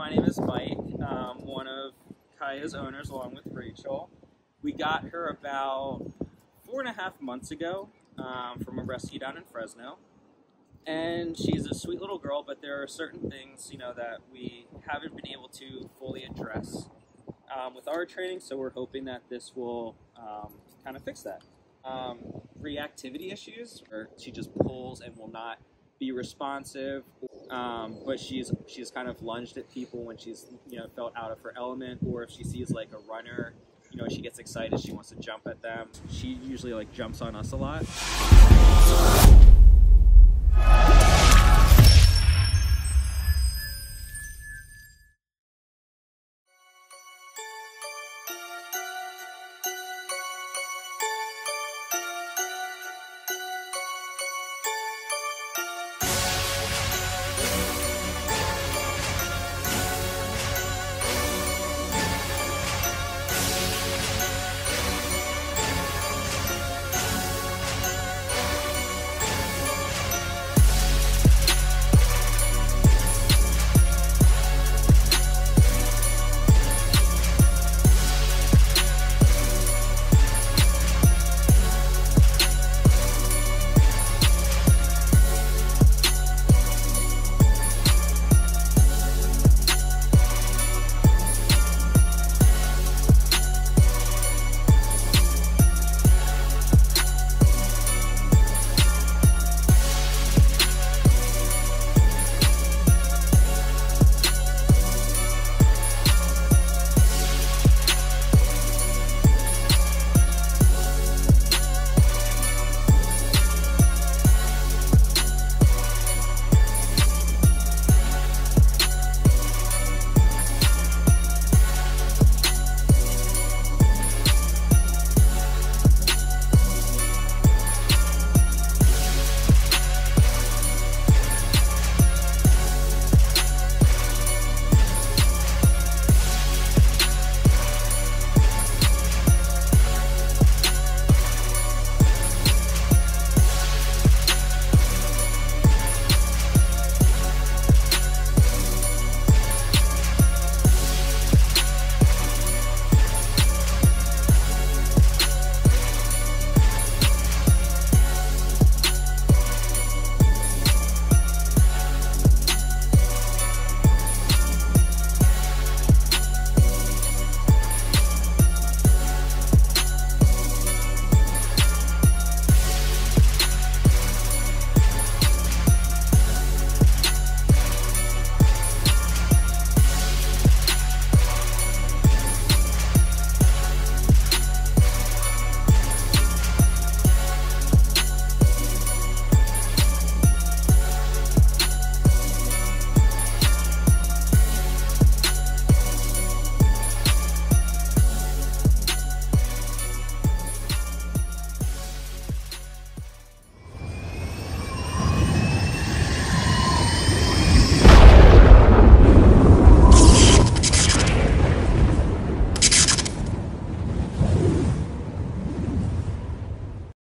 My name is Mike, one of Kaya's owners along with Rachel. We got her about 4.5 months ago from a rescue down in Fresno. And she's a sweet little girl, but there are certain things, you know, that we haven't been able to fully address with our training, so we're hoping that this will kind of fix that. Reactivity issues, or she just pulls and will not be responsive, but she's kind of lunged at people when she's, you know, felt out of her element, or if she sees like a runner, you know, she gets excited, she wants to jump at them. She usually like jumps on us a lot.